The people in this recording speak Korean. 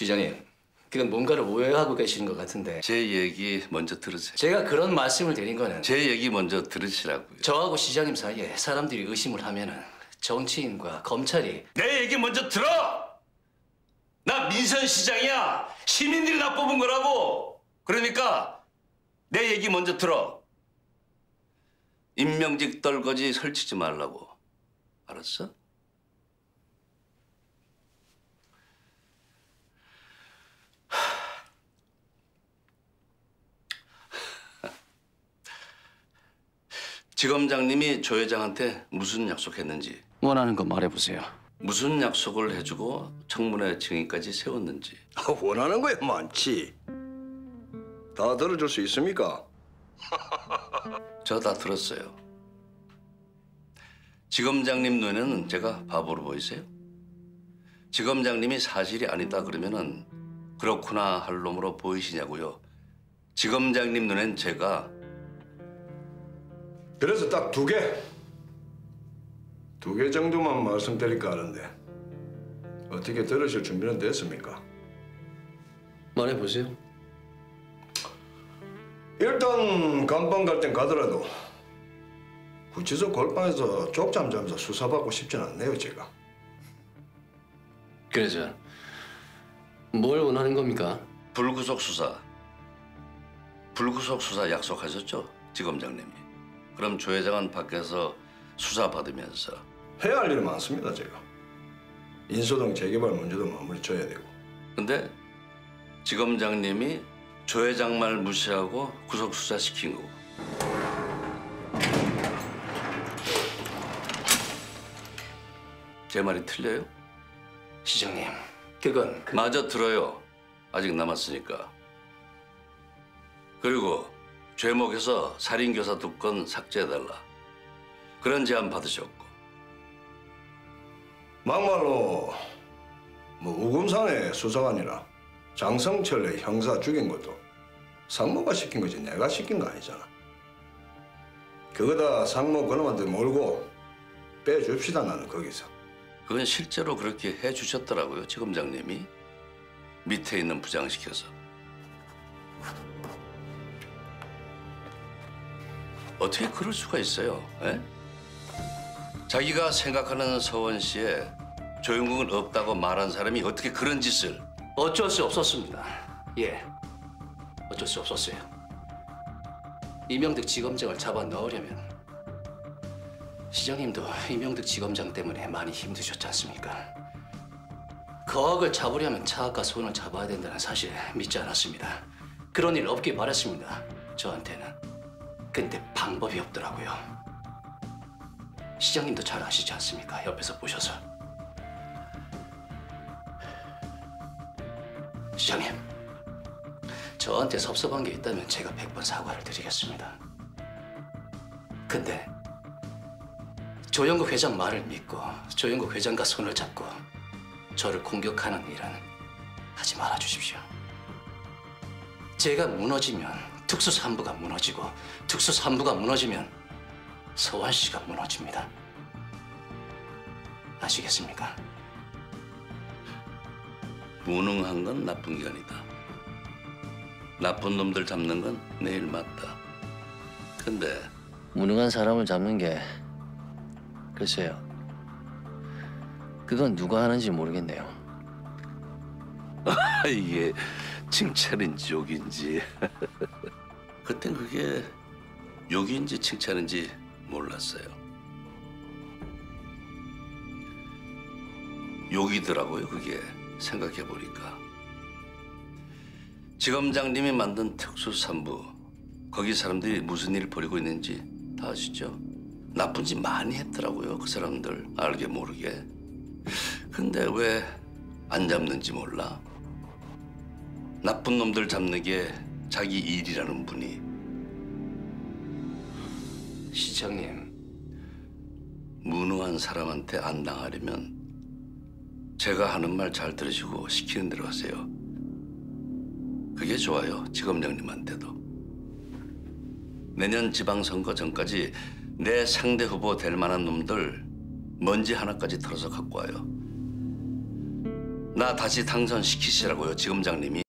지자님, 그건 뭔가를 오해하고 계시는 것 같은데. 제 얘기 먼저 들으세요. 제가 그런 말씀을 드린 거는. 제 얘기 먼저 들으시라고요. 저하고 시장님 사이에 사람들이 의심을 하면은 정치인과 검찰이. 내 얘기 먼저 들어! 나 민선 시장이야. 시민들이 나 뽑은 거라고. 그러니까 내 얘기 먼저 들어. 임명직 떨거지 설치지 말라고. 알았어? 지검장님이 조 회장한테 무슨 약속했는지. 원하는 거 말해보세요. 무슨 약속을 해주고 청문회 증인까지 세웠는지. 원하는 거야 많지. 다 들어줄 수 있습니까? 저 다 들었어요. 지검장님 눈에는 제가 바보로 보이세요? 지검장님이 사실이 아니다 그러면은 그렇구나 할 놈으로 보이시냐고요. 지검장님 눈엔 제가. 그래서 딱 두 개. 두 개 정도만 말씀드릴까 하는데 어떻게 들으실 준비는 됐습니까? 말해보세요. 일단 감방 갈 땐 가더라도 구치소 골방에서 쪽잠 자면서 수사받고 싶진 않네요, 제가. 그래서 뭘 원하는 겁니까? 불구속 수사. 불구속 수사 약속하셨죠, 지검장님이. 그럼 조 회장은 밖에서 수사받으면서. 해야 할 일이 많습니다, 제가. 인소동 재개발 문제도 마무리 쳐야 되고. 근데 지검장님이 조 회장 말 무시하고 구속 수사시킨 거고. 제 말이 틀려요? 시장님, 그건... 마저 들어요. 아직 남았으니까. 그리고 죄목에서 살인교사 2건 삭제해달라. 그런 제안 받으셨고. 막말로 뭐 우금산의 수사관이라 장성철의 형사 죽인 것도 상모가 시킨 거지 내가 시킨 거 아니잖아. 그거 다 상모 그놈한테 몰고 빼줍시다, 나는 거기서. 그건 실제로 그렇게 해주셨더라고요, 지검장님이. 밑에 있는 부장시켜서. 어떻게 그럴 수가 있어요? 에? 자기가 생각하는 서원 씨에 조영국은 없다고 말한 사람이 어떻게 그런 짓을. 어쩔 수 없었습니다. 예, 어쩔 수 없었어요. 이명득 지검장을 잡아 넣으려면 시장님도 이명득 지검장 때문에 많이 힘드셨지 않습니까? 거학을 잡으려면 차악과 손을 잡아야 된다는 사실 믿지 않았습니다. 그런 일 없길 바랐습니다, 저한테는. 근데 방법이 없더라고요. 시장님도 잘 아시지 않습니까? 옆에서 보셔서. 시장님, 저한테 섭섭한 게 있다면 제가 100번 사과를 드리겠습니다. 근데 조영국 회장 말을 믿고 조영국 회장과 손을 잡고 저를 공격하는 일은 하지 말아주십시오. 제가 무너지면 특수삼부가 무너지고 특수삼부가 무너지면 서환 씨가 무너집니다. 아시겠습니까? 무능한 건 나쁜 게 아니다. 나쁜 놈들 잡는 건 내 일 맞다. 근데 무능한 사람을 잡는 게 글쎄요. 그건 누가 하는지 모르겠네요. 이게 칭찬인지 욕인지. 그땐 그게 욕인지 칭찬인지 몰랐어요. 욕이더라고요, 그게. 생각해보니까. 지검장님이 만든 특수삼부, 거기 사람들이 무슨 일을 벌이고 있는지 다 아시죠? 나쁜 짓 많이 했더라고요, 그 사람들. 알게 모르게. 근데 왜 안 잡는지 몰라. 나쁜 놈들 잡는 게 자기 일이라는 분이. 시장님, 무능한 사람한테 안 당하려면 제가 하는 말 잘 들으시고 시키는 대로 하세요. 그게 좋아요, 지검장님한테도. 내년 지방선거 전까지 내 상대 후보 될 만한 놈들 먼지 하나까지 털어서 갖고 와요. 나 다시 당선시키시라고요, 지검장님이.